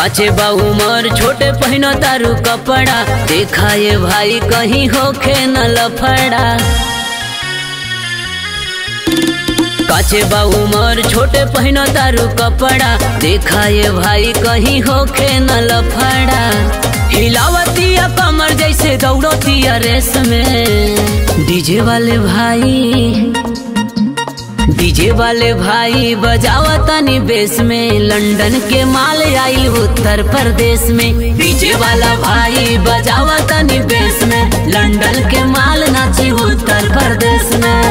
काचे बाऊ मोर छोटे पहनो तारू कपड़ा, देखाए भाई कहीं होखे न लफड़ा। काचे बाऊ मोर छोटे पहनो तारू कपड़ा, देखाए भाई कहीं होखे न लफड़ा। हिलावतिया कमर जैसे दौड़तिया रेस में, डीजे वाले भाई बजावा तनी बेस में। लंदन के माल आई उत्तर प्रदेश में, डीजे वाला भाई बजावा तनी बेस में। लंदन के माल नाची उत्तर प्रदेश में।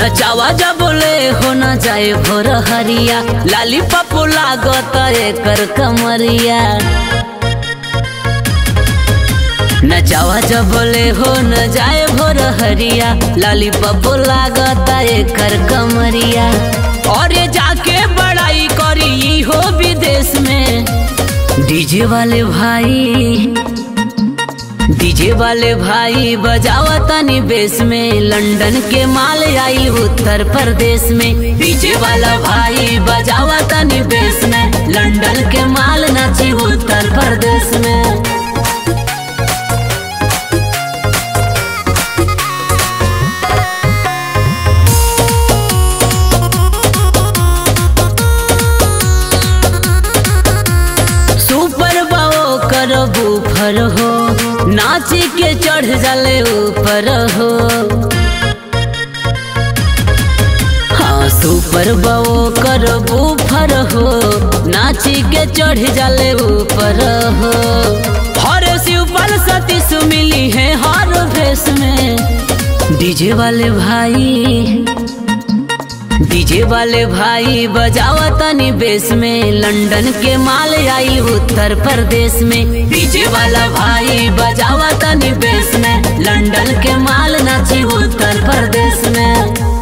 नचावा जा बोले हो न जाए भोर हरिया, लाली पप्पू लागत एकर कमरिया। नचावा जा बोले हो न जाए भोर हरिया, लाली पप्पू लागत एकर कमरिया। और ये जाके बड़ाई करी हो विदेश में, डीजे वाले भाई बजावा तनी बेस में। लंदन के माल आई उत्तर प्रदेश में, डीजे वाला भाई बजावा तनी बेस में। लंदन के माल नाची उत्तर प्रदेश में। ऊपर हो नाची के चढ़ जाले ऊपर हो, हाँ सुपर बाओ कर ऊपर हो नाची के चढ़ जाले ऊपर हो। हर शिवपाल सती सुमिली है हर भेष में, डीजे वाले भाई बजावा तनी बेस में। लंदन के माल आई उत्तर प्रदेश में, डीजे वाला भाई बजावा तनी बेस में। लंदन के माल नाची उत्तर प्रदेश में।